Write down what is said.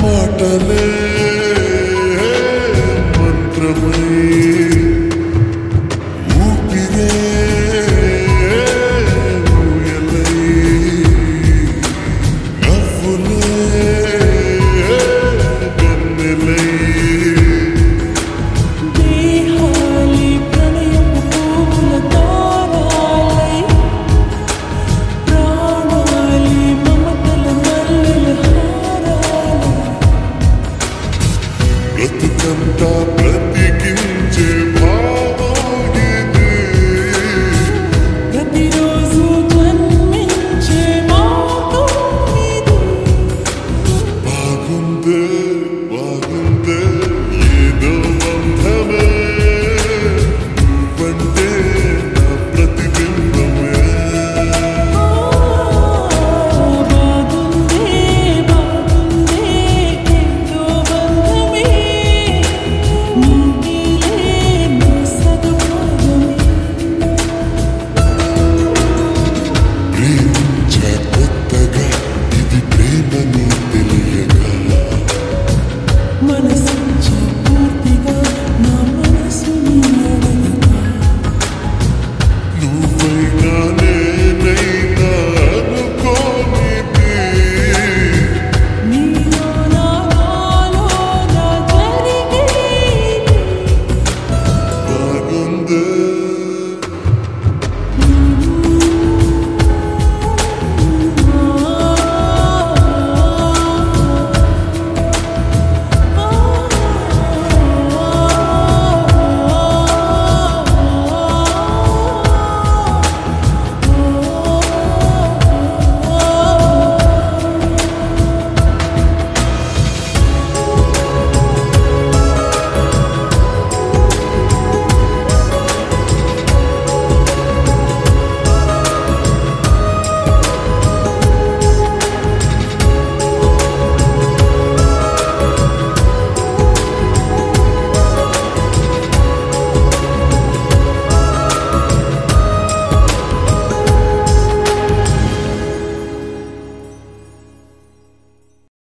Mantrame.